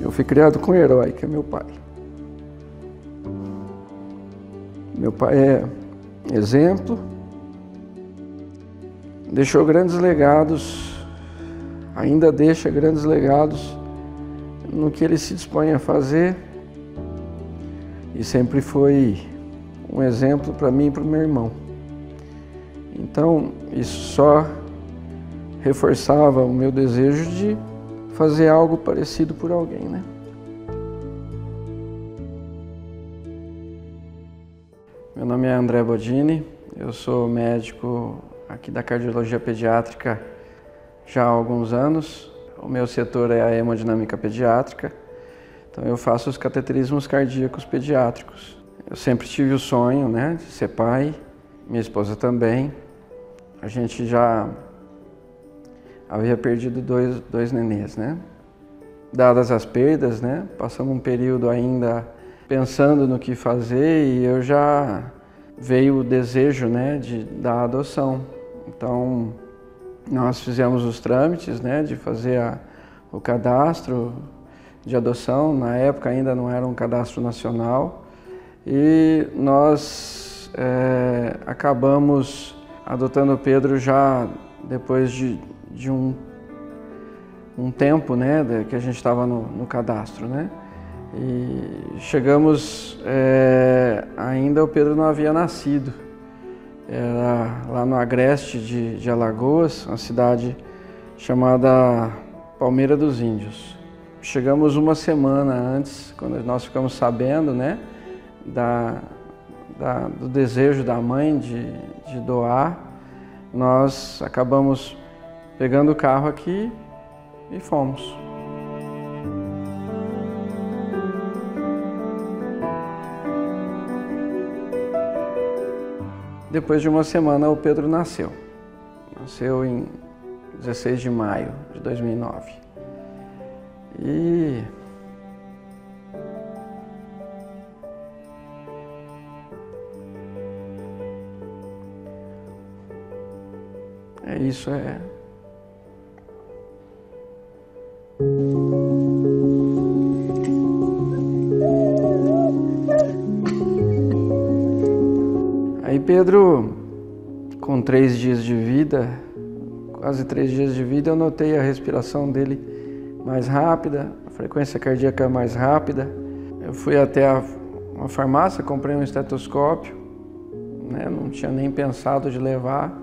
Eu fui criado com um herói, que é meu pai. Meu pai é exemplo, deixou grandes legados, ainda deixa grandes legados no que ele se dispõe a fazer e sempre foi um exemplo para mim e para o meu irmão. Então, isso só reforçava o meu desejo de fazer algo parecido por alguém, né? Meu nome é André Bodini, eu sou médico aqui da cardiologia pediátrica já há alguns anos. O meu setor é a hemodinâmica pediátrica, então eu faço os cateterismos cardíacos pediátricos. Eu sempre tive o sonho, né, de ser pai, minha esposa também. A gente já havia perdido dois nenês, né? Dadas as perdas, né? Passamos um período ainda pensando no que fazer e eu já veio o desejo, né, da adoção. Então, nós fizemos os trâmites, né, de fazer o cadastro de adoção. Na época ainda não era um cadastro nacional e nós acabamos adotando o Pedro já depois de um tempo, né, que a gente estava no cadastro, né, e chegamos, ainda o Pedro não havia nascido, era lá no agreste de Alagoas, uma cidade chamada Palmeira dos Índios. Chegamos uma semana antes, quando nós ficamos sabendo, né, do desejo da mãe de doar, nós acabamos pegando o carro aqui e fomos. Depois de uma semana o Pedro nasceu. Nasceu em 16 de maio de 2009. E isso é. Aí Pedro, com 3 dias de vida, quase 3 dias de vida, eu notei a respiração dele mais rápida, a frequência cardíaca mais rápida. Eu fui até uma farmácia, comprei um estetoscópio, né? Não tinha nem pensado de levar,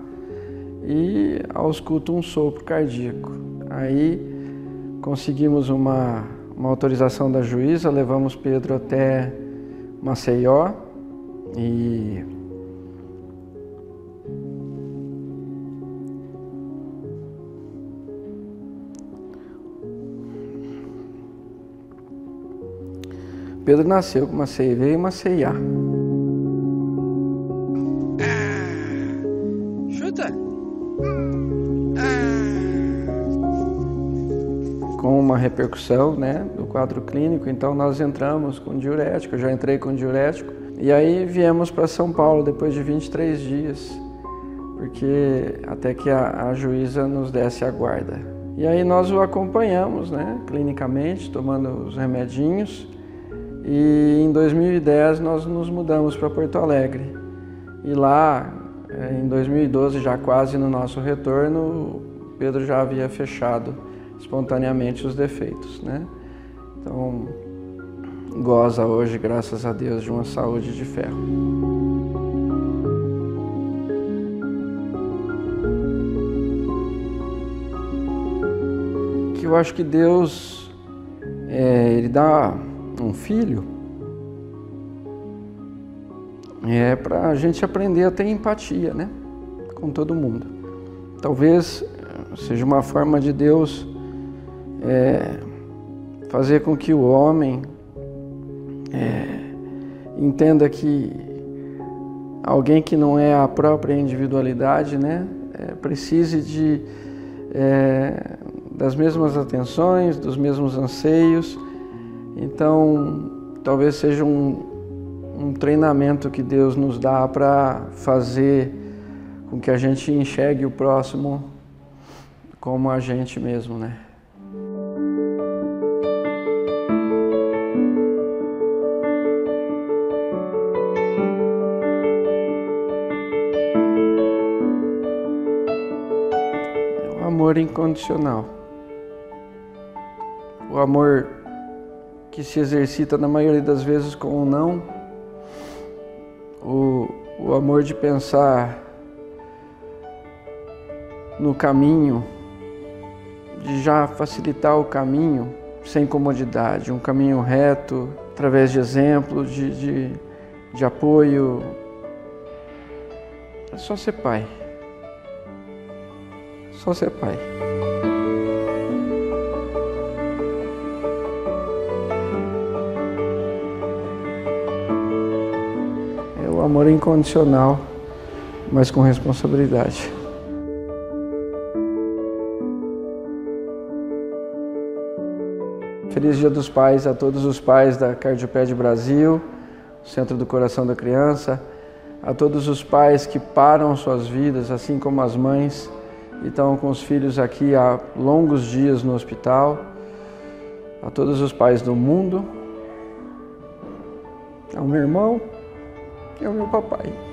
e ausculto um sopro cardíaco. Aí conseguimos uma autorização da juíza, levamos Pedro até Maceió e Pedro nasceu com uma CV e uma CIA. Chuta! Com uma repercussão, né, do quadro clínico, então nós entramos com diurético, eu já entrei com diurético. E aí viemos para São Paulo depois de 23 dias, porque até que a juíza nos desse a guarda. E aí nós o acompanhamos, né, clinicamente, tomando os remedinhos. E em 2010 nós nos mudamos para Porto Alegre e lá em 2012, já quase no nosso retorno, o Pedro já havia fechado espontaneamente os defeitos, né? Então goza hoje, graças a Deus, de uma saúde de ferro. Que eu acho que Deus, ele dá um filho é para a gente aprender a ter empatia, né, com todo mundo. Talvez seja uma forma de Deus fazer com que o homem entenda que alguém que não é a própria individualidade, né, precise das mesmas atenções, dos mesmos anseios. Então, talvez seja um treinamento que Deus nos dá para fazer com que a gente enxergue o próximo como a gente mesmo, né? amor incondicional. O amor que se exercita na maioria das vezes com o não. O amor de pensar no caminho, de já facilitar o caminho sem comodidade, um caminho reto, através de exemplo, de apoio. É só ser pai. Só ser pai. É o amor incondicional, mas com responsabilidade. Feliz Dia dos Pais a todos os pais da CardioPed Brasil, Centro do Coração da Criança, a todos os pais que param suas vidas, assim como as mães, e estão com os filhos aqui há longos dias no hospital, a todos os pais do mundo, ao meu irmão e ao meu papai.